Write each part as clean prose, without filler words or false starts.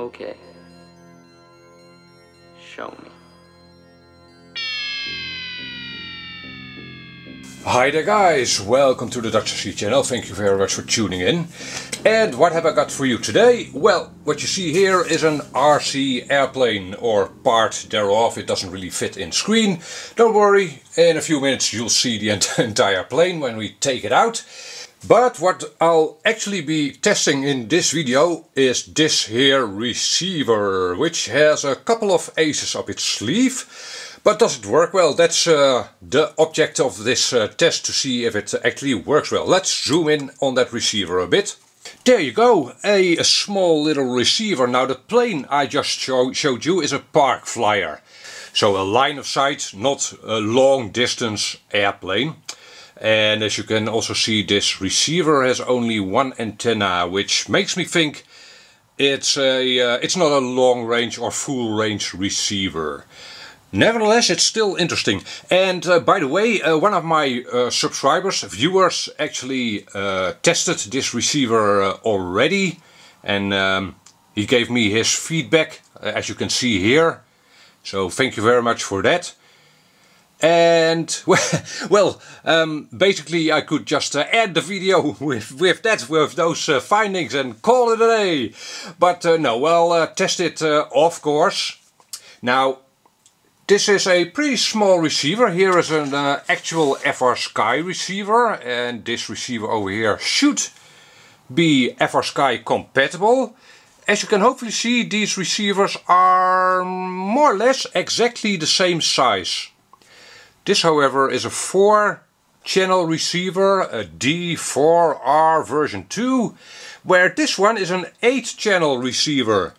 Okay. Show me. Hi there guys, welcome to the DutchRC channel, thank you very much for tuning in. And what have I got for you today? Well, what you see here is an RC airplane, or part thereof. It doesn't really fit in screen. Don't worry, in a few minutes you'll see the entire plane when we take it out. But what I'll actually be testing in this video is this here receiver, which has a couple of aces up its sleeve. But does it work well? That's the object of this test, to see if it actually works well. Let's zoom in on that receiver a bit. There you go, a small little receiver. Now the plane I just showed you is a park flyer. So a line of sight, not a long distance airplane. And as you can also see, this receiver has only one antenna, which makes me think it's not a long range or full range receiver. Nevertheless, it's still interesting. And by the way, one of my viewers, actually tested this receiver already. And he gave me his feedback, as you can see here. So thank you very much for that. And, well, basically I could just end the video with those findings and call it a day. But no, well, test it, of course. Now, this is a pretty small receiver. Here is an actual FrSky receiver, and this receiver over here should be FrSky compatible. As you can hopefully see, these receivers are more or less exactly the same size. This, however, is a 4-channel receiver, a D4R version 2, where this one is an 8-channel receiver.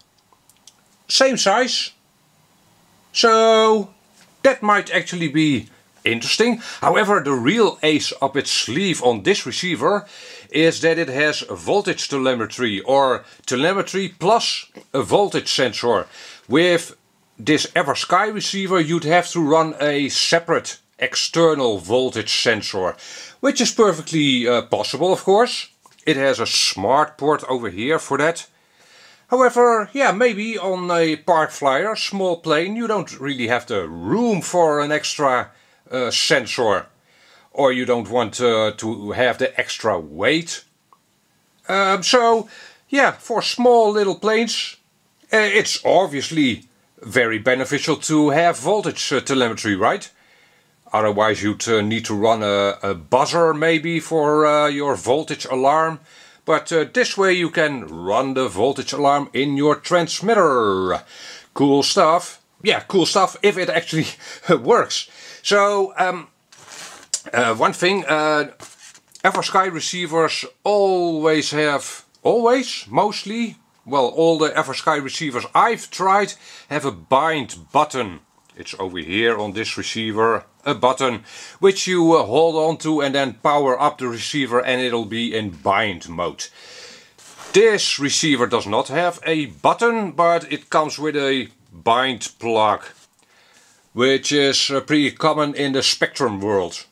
Same size. So that might actually be interesting. However, the real ace up its sleeve on this receiver is that it has voltage telemetry, or telemetry plus a voltage sensor. With this FrSky receiver you'd have to run a separate external voltage sensor, which is perfectly possible, of course. It has a smart port over here for that. However, yeah, maybe on a park flyer, small plane, you don't really have the room for an extra sensor. Or you don't want to have the extra weight. So, yeah, for small little planes, it's obviously very beneficial to have voltage telemetry, right? Otherwise you'd need to run a buzzer maybe for your voltage alarm. But this way you can run the voltage alarm in your transmitter. Cool stuff. Yeah, cool stuff if it actually works. So, one thing, FrSky receivers always have, mostly, well, all the FrSky receivers I've tried have a bind button. It's over here on this receiver, a button which you hold on to and then power up the receiver and it'll be in bind mode. This receiver does not have a button, but it comes with a bind plug, which is pretty common in the Spectrum world,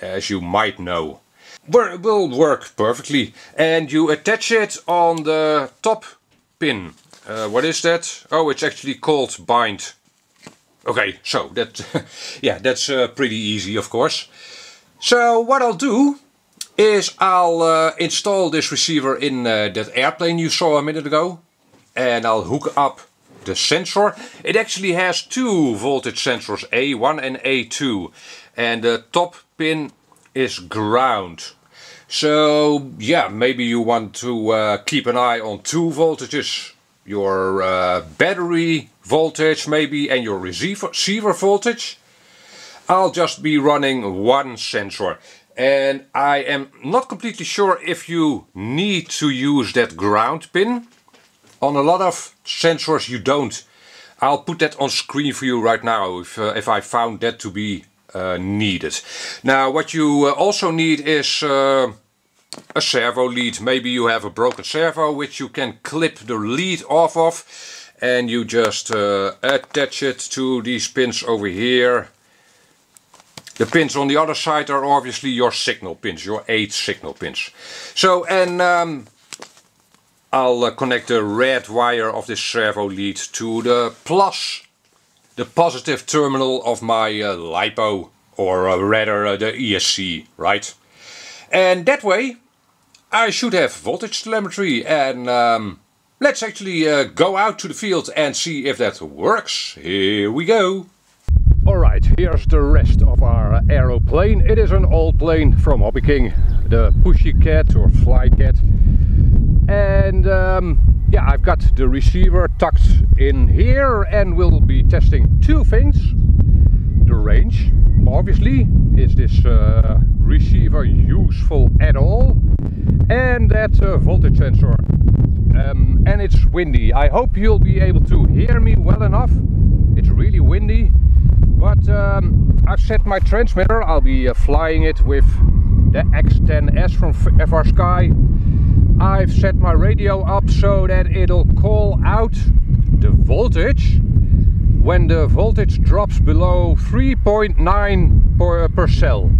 as you might know. It will work perfectly, and you attach it on the top pin. What is that? Oh, it's actually called bind. Okay, so that, yeah, that's pretty easy, of course. So what I'll do is I'll install this receiver in that airplane you saw a minute ago. And I'll hook up the sensor. It actually has two voltage sensors, A1 and A2. And the top pin is ground. So yeah, maybe you want to keep an eye on two voltages. Your battery voltage maybe and your receiver voltage. I'll just be running one sensor, and I am not completely sure if you need to use that ground pin. On a lot of sensors you don't. I'll put that on screen for you right now if I found that to be needed. Now what you also need is a servo lead. Maybe you have a broken servo which you can clip the lead off of, and you just attach it to these pins over here. The pins on the other side are obviously your signal pins, your 8 signal pins. So, and I'll connect the red wire of this servo lead to the plus, the positive terminal of my LiPo, or rather the ESC, right? And that way I should have voltage telemetry, and let's actually go out to the field and see if that works. Here we go. Alright, here's the rest of our aeroplane. It is an old plane from Hobbyking, the Pushy Cat or Fly Cat. And yeah, I've got the receiver tucked in here, and we'll be testing two things. The range, obviously, is this receiver useful at all? And that voltage sensor. And it's windy. I hope you'll be able to hear me well enough. It's really windy, but I've set my transmitter. I'll be flying it with the X10S from FrSky. I've set my radio up so that it'll call out the voltage when the voltage drops below 3.9 per cell.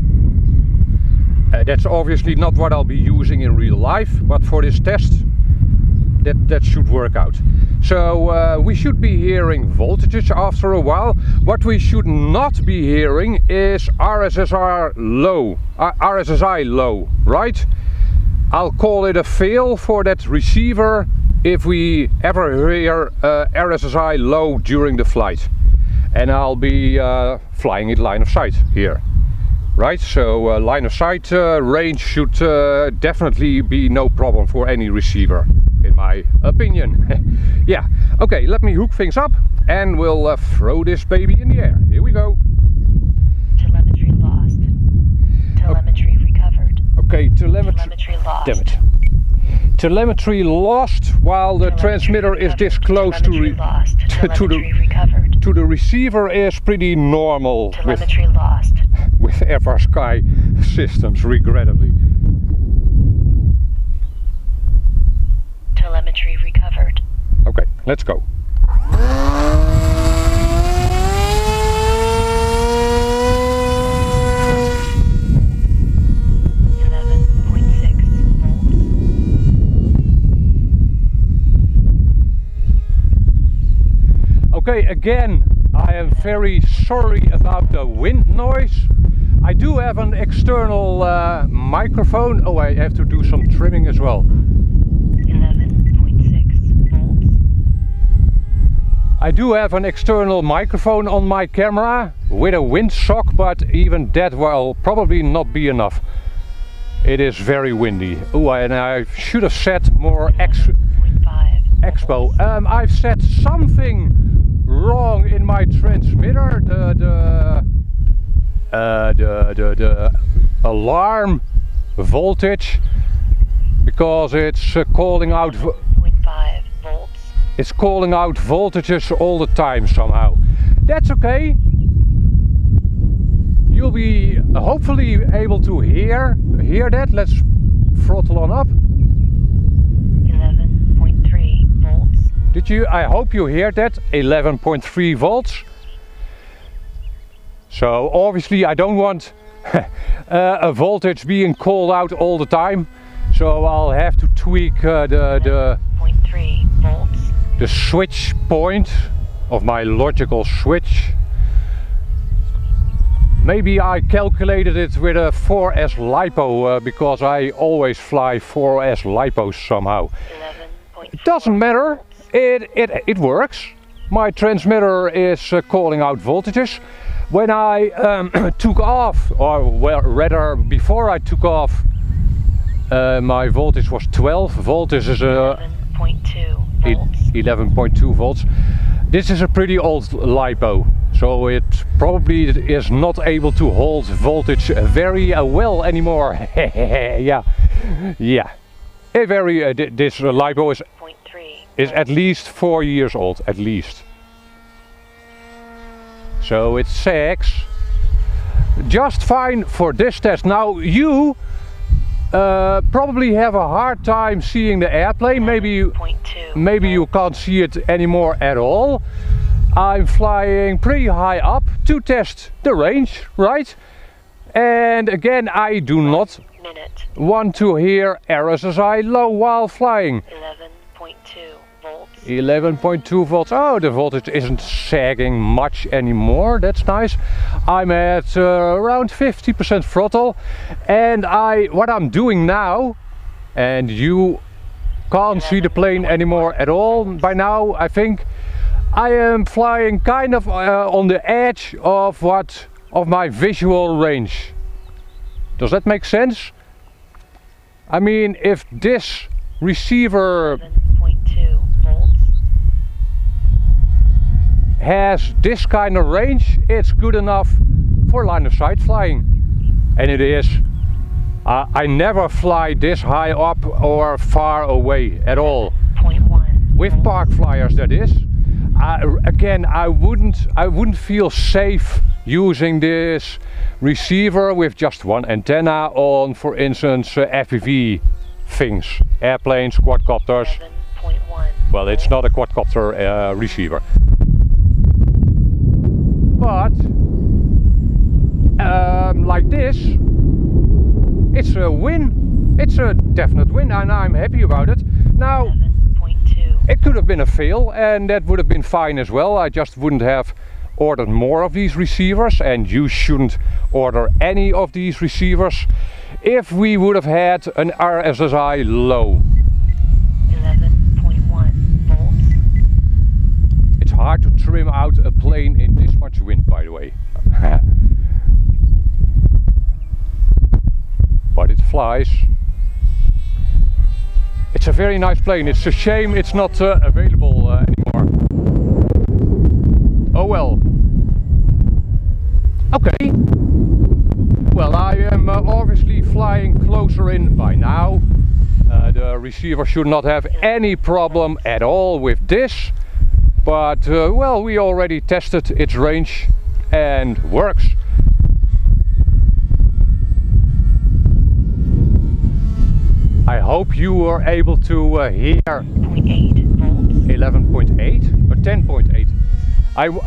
That's obviously not what I'll be using in real life, but for this test that should work out. So we should be hearing voltages after a while. What we should not be hearing is RSSI low, right? I'll call it a fail for that receiver if we ever hear RSSI low during the flight. And I'll be flying it line of sight here. Right, so line of sight range should definitely be no problem for any receiver, in my opinion. Yeah, okay, let me hook things up and we'll throw this baby in the air. Here we go. Telemetry lost. Telemetry recovered. Okay, telemetry lost. Damn it. Telemetry lost while the transmitter recovered. Is this close to the receiver is pretty normal. Telemetry lost. With FrSky systems, regrettably. Telemetry recovered. Okay, let's go. Okay, again, I am very sorry about the wind noise. I do have an external microphone. Oh, I have to do some trimming as well. 11.6 volts. I do have an external microphone on my camera with a windsock, but even that will probably not be enough. It is very windy. Oh, and I should have set more expo. I've set something wrong in my transmitter. The alarm voltage, because it's calling out 0.5 volts. It's calling out voltages all the time somehow. That's okay. You'll be hopefully able to hear that. Let's throttle on up. 11.3 volts. Did you? I hope you hear that. 11.3 volts. So obviously I don't want a voltage being called out all the time, so I'll have to tweak the switch point of my logical switch. Maybe I calculated it with a 4S LiPo because I always fly 4S LiPos somehow. It doesn't matter, it works. My transmitter is calling out voltages. When I took off, or well, rather before I took off, my voltage was 12 volts. This is 11.2 volts. This is a pretty old LiPo, so it probably is not able to hold voltage very well anymore. Yeah, yeah. A very this LiPo is at least 4 years old, at least. So it's 6, just fine for this test. Now you probably have a hard time seeing the airplane. Maybe you can't see it anymore at all. I'm flying pretty high up to test the range, right? And again, I do not want to hear RSSI low while flying. 11.2 volts. 11.2 volts. Oh, the voltage isn't sagging much anymore. That's nice. I'm at around 50% throttle, and what I'm doing now, and you can't see the plane anymore at all by now, I think I am flying kind of on the edge of my visual range. Does that make sense? I mean, if this receiver has this kind of range, it's good enough for line of sight flying. And it is. I never fly this high up or far away at all. With park flyers, that is. Again, I wouldn't feel safe using this receiver with just one antenna on, for instance, FPV things, airplanes, quadcopters. Well, it's not a quadcopter receiver, but like this, it's a win. It's a definite win, and I'm happy about it. Now, it could have been a fail, and that would have been fine as well. I just wouldn't have ordered more of these receivers, and you shouldn't order any of these receivers if we would have had an RSSI low. 11.1 volts. It's hard to trim out a plane in this much wind, by the way. But it flies. It's a very nice plane. It's a shame it's not available anymore. Oh well. Okay. Well, I am obviously flying closer in by now. The receiver should not have any problem at all with this. But well, we already tested its range and works. I hope you were able to hear 11.8 or 10.8.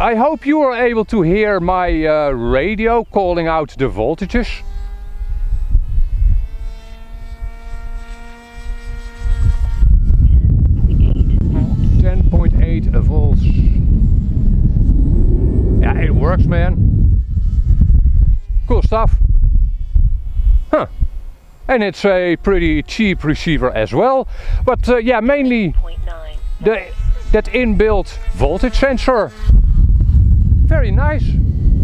I hope you were able to hear my radio calling out the voltages. Volts. Yeah, it works, man. Cool stuff. Huh. And it's a pretty cheap receiver as well, but yeah, mainly that inbuilt voltage sensor. Very nice.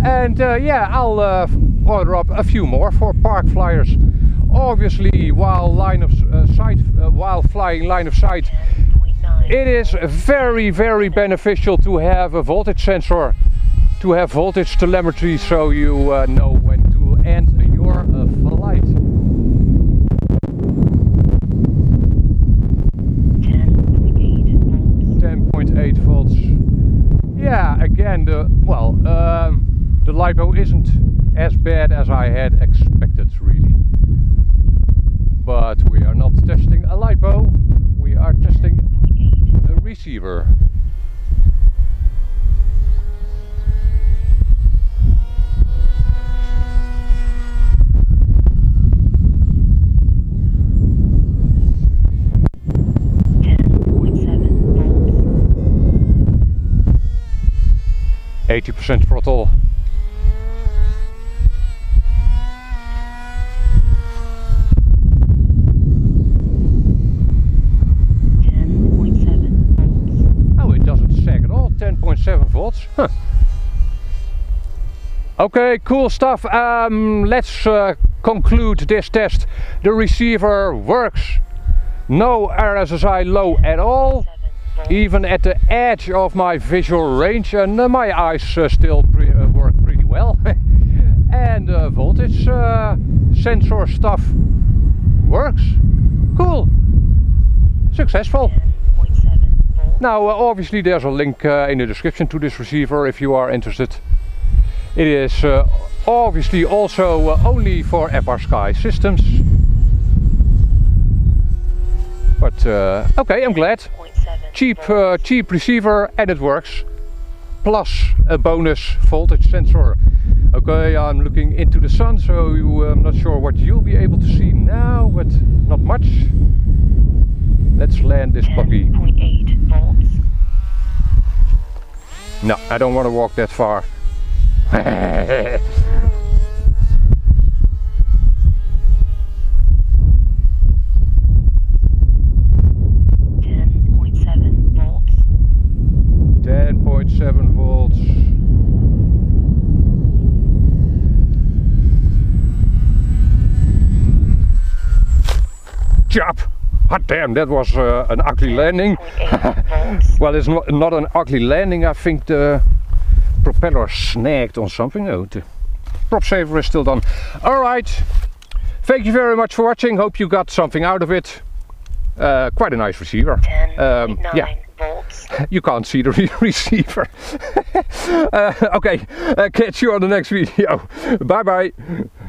And yeah, I'll order up a few more for park flyers. Obviously, while flying line of sight, it is very, very beneficial to have a voltage sensor, to have voltage telemetry, so you know when to end your flight. Yeah, again, the LiPo isn't as bad as I had expected, really. But we are not testing a LiPo, we are testing a receiver. Eighty % throttle. Oh, it doesn't sag at all. 10.7 volts. Huh. Okay, cool stuff. Let's conclude this test. The receiver works. No RSSI low at all. Even at the edge of my visual range, and my eyes still work pretty well. And voltage sensor stuff works. Cool. Successful. Now obviously there's a link in the description to this receiver if you are interested. It is obviously also only for FrSky systems. But okay, I'm glad. Cheap receiver, and it works. Plus a bonus voltage sensor. Okay, I'm looking into the sun, so I'm not sure what you'll be able to see now, but not much. Let's land this puppy. 10.8 volts. No, I don't want to walk that far. Chop! Hot damn, that was an ugly landing. Well, it's not an ugly landing. I think the propeller snagged on something. Oh, the prop saver is still done. Alright, thank you very much for watching. Hope you got something out of it. Quite a nice receiver. 10.9 volts. You can't see the receiver. Okay, catch you on the next video. Bye bye.